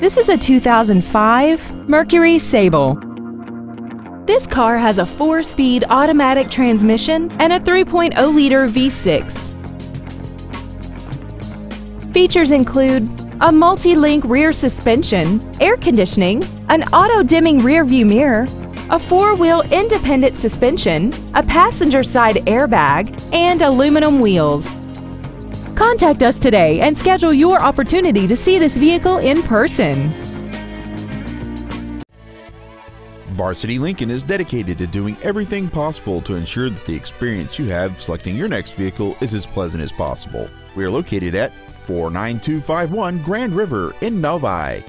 This is a 2005 Mercury Sable. This car has a 4-speed automatic transmission and a 3.0-liter V6. Features include a multi-link rear suspension, air conditioning, an auto-dimming rearview mirror, a 4-wheel independent suspension, a passenger side airbag, and aluminum wheels. Contact us today and schedule your opportunity to see this vehicle in person. Varsity Lincoln is dedicated to doing everything possible to ensure that the experience you have selecting your next vehicle is as pleasant as possible. We are located at 49251 Grand River in Novi.